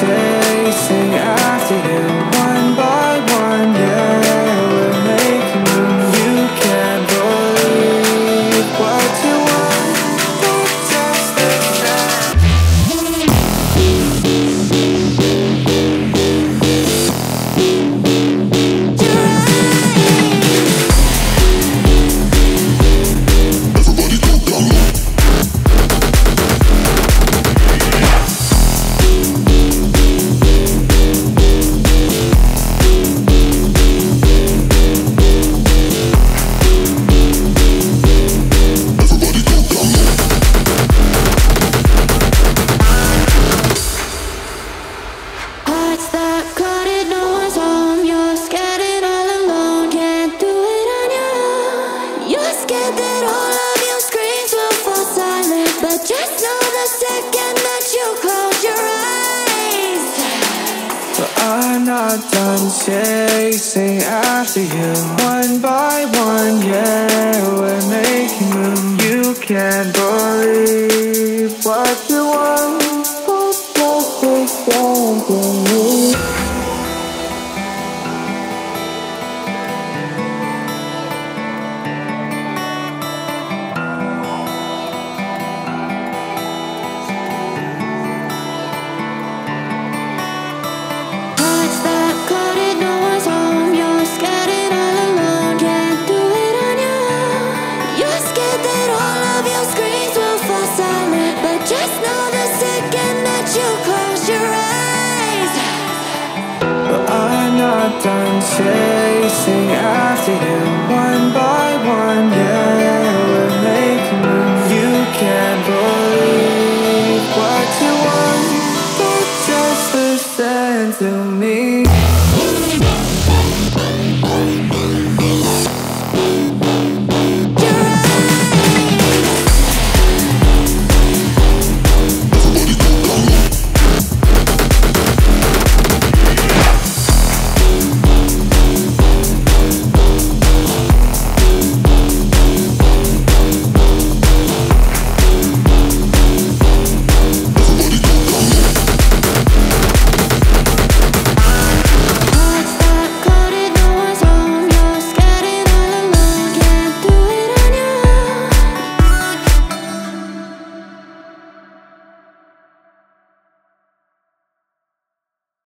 chasing after you. One by one, yeah, we're making moves. You can't believe what you want. Fantastic done chasing after you. One by one, yeah, we're making room. You can't believe what you want. Done chasing after you.